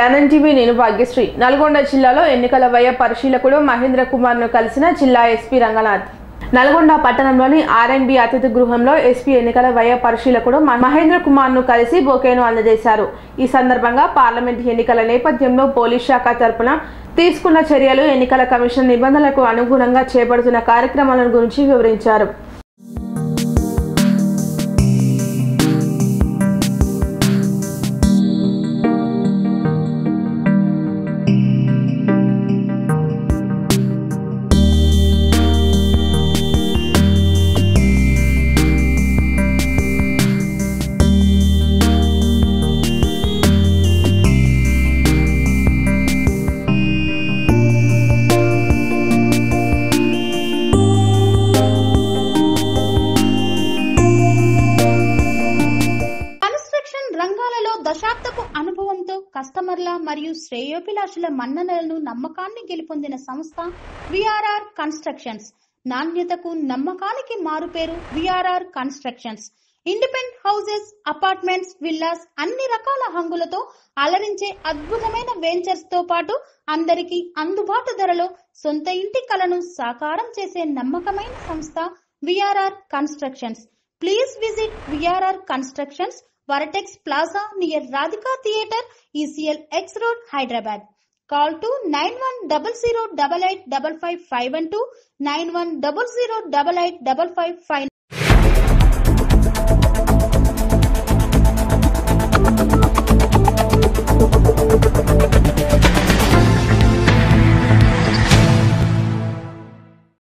Tianan TV Nenu Bhagyashree Nalgonda Chillalo Ennikala Vaya Parishilakulu Mahendra Kumarnu Kalasina Chilla SP Ranganath Nalgonda Patanamloni R&B Athithi Gruhamlo SP Ennikala Vaya Parishilakulu Mahendra Kumarnu Kalasi Bokenu Andajesaru. Ee Sandarbhanga Parliament Ennikala Nepathyanlo Police Shakha Tarpuna Teeskunna Charyalu Ennikala Commission Nibandhalaku Anugunanga Chepadutunna Karyakramalan Gurinchi Vivarincharu. మరియు శ్రేయోభిలాషుల మన్ననలను నమ్మకాన్ని గెలుపొందిన సంస్థ VRR Constructions నాణ్యతకు నమ్మకానికి మారుపేరు VRR Constructions independent houses apartments villas అన్ని రకాల హంగులతో అలరించే అద్భుతమైన వెంచర్స్ తో పాటు అందరికీ అందుబాటు ధరలో సొంత ఇంటి కలను సాకారం చేసే నమ్మకమైన సంస్థ VRR Constructions. Please visit VRR Constructions, Vortex Plaza near Radhika Theatre, ECL X Road, Hyderabad. Call to 9100885512, 91008855.